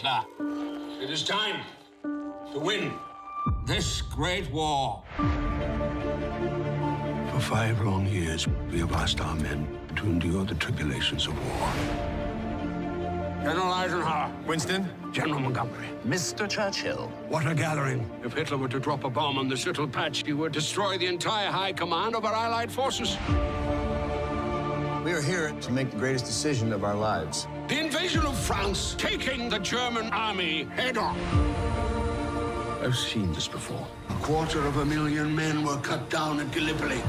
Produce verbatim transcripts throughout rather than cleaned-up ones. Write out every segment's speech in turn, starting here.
Hitler. It is time to win this great war. For five long years, we have asked our men to endure the tribulations of war. General Eisenhower. Winston. General Montgomery. Mister Churchill. What a gathering. If Hitler were to drop a bomb on this little patch, he would destroy the entire high command of our allied forces. We are here to make the greatest decision of our lives. The invasion of France, taking the German army head on. I've seen this before. A quarter of a million men were cut down at Gallipoli.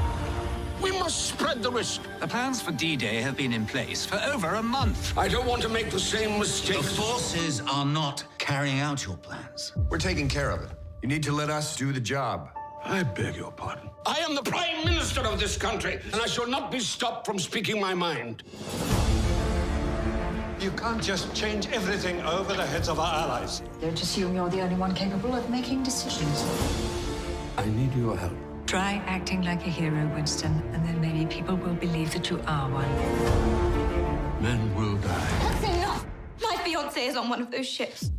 We must spread the risk. The plans for D Day have been in place for over a month. I don't want to make the same mistake. The forces are not carrying out your plans. We're taking care of it. You need to let us do the job. I beg your pardon. I am the Prime Minister of this country, and I shall not be stopped from speaking my mind. You can't just change everything over the heads of our allies. Don't assume you're the only one capable of making decisions. I need your help. Try acting like a hero, Winston, and then maybe people will believe that you are one. Men will die. That's enough! My fiancé is on one of those ships.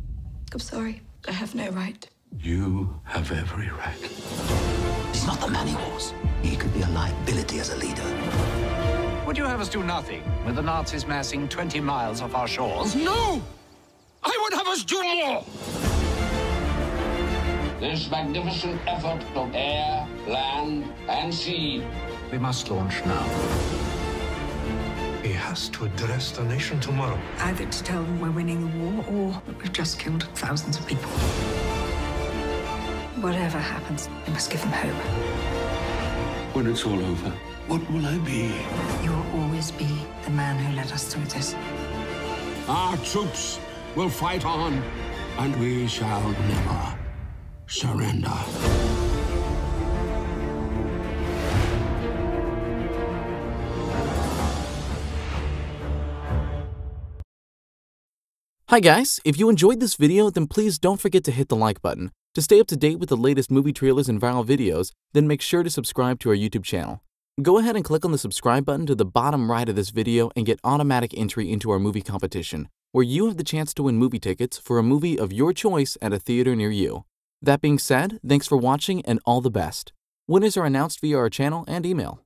I'm sorry. I have no right. You have every right. He's not the man he was. He could be a liability as a leader. Would you have us do nothing with the Nazis massing twenty miles off our shores? No! I would have us do more! This magnificent effort of air, land, and sea. We must launch now. He has to address the nation tomorrow. Either to tell them we're winning the war, or that we've just killed thousands of people. Whatever happens, we must give them hope. When it's all over, what will I be? You will always be the man who led us through this. Our troops will fight on, and we shall never surrender. Hi guys, if you enjoyed this video, then please don't forget to hit the like button. To stay up to date with the latest movie trailers and viral videos, then make sure to subscribe to our YouTube channel. Go ahead and click on the subscribe button to the bottom right of this video and get automatic entry into our movie competition, where you have the chance to win movie tickets for a movie of your choice at a theater near you. That being said, thanks for watching and all the best. Winners are announced via our channel and email.